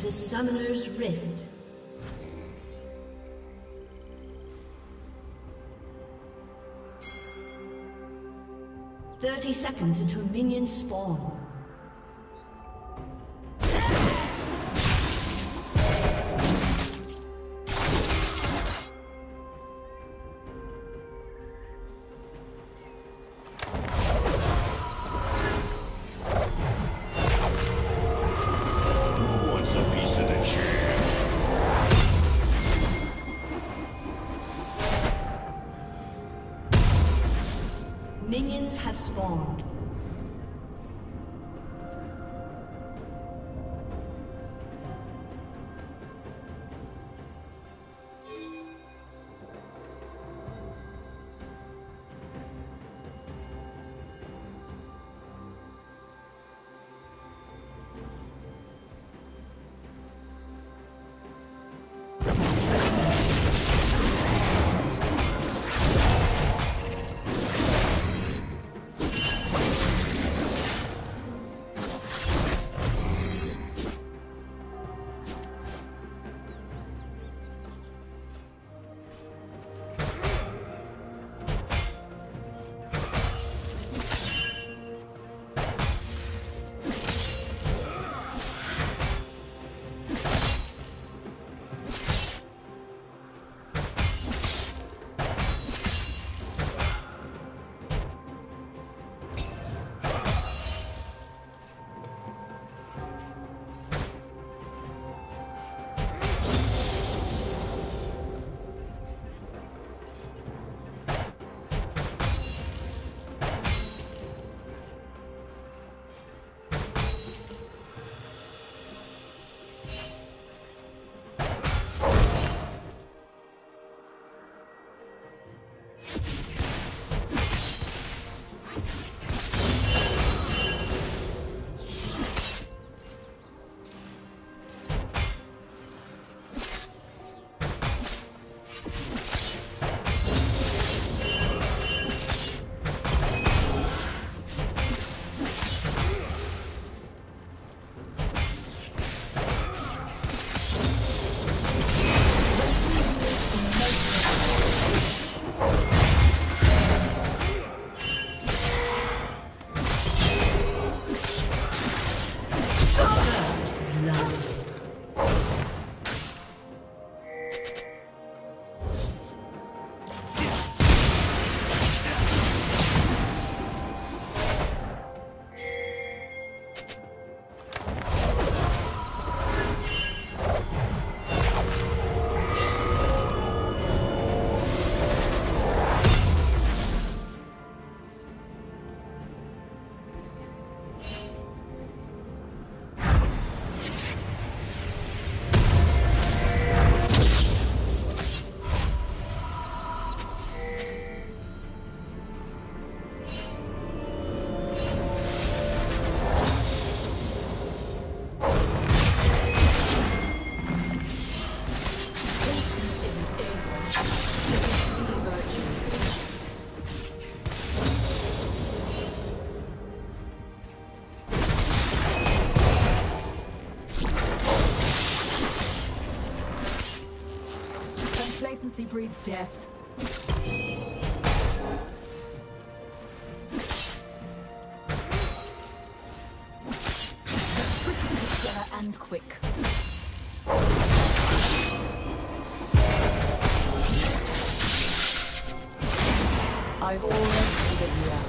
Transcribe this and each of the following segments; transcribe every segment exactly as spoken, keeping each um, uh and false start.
to Summoner's Rift. Thirty seconds until minions spawn. Minions have spawned. Complacency breeds death. And quick. I've already figured you out.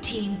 Team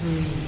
Three.